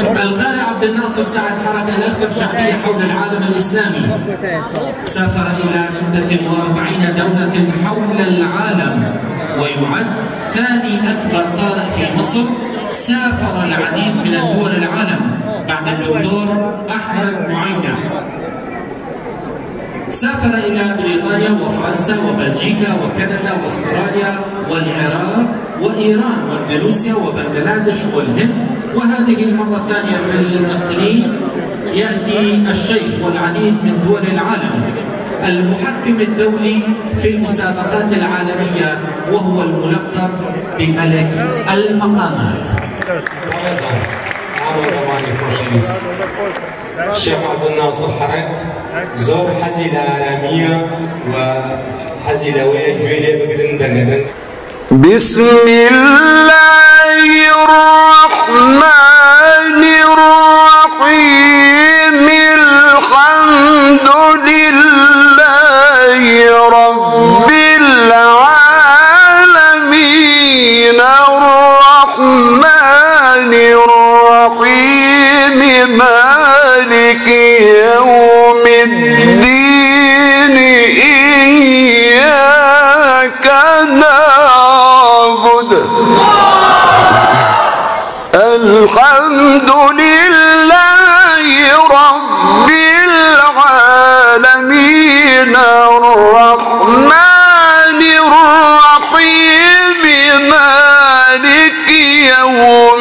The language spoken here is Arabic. القارئ عبد الناصر سعد حرك الأخضر الشعبية حول العالم الإسلامي. سافر إلى 46 دولة حول العالم، ويعد ثاني أكبر قارئ في مصر. سافر العديد من دول العالم بعد الدكتور أحمد معينه. سافر إلى بريطانيا وفرنسا وبلجيكا وكندا وأستراليا والعراق وإيران وبيلاروسيا وبنغلاديش والهند. وهذه المرة الثانية من الإقليم يأتي الشيخ والعديد من دول العالم. المحكم الدولي في المسابقات العالمية وهو الملقب بملك المقامات. الشيخ عبد الناصر حرك زور حزلة عالمية وحزلة ويا جويلية بقرندنة. بسم الله الرحمن الرحيم. الحمد لله رب العالمين الرحمن الرحيم مالك يوم الدين إياك نعبد. الحمد لله رب العالمين الرحمن الرحيم مالك يوم